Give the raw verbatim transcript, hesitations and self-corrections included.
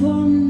for me.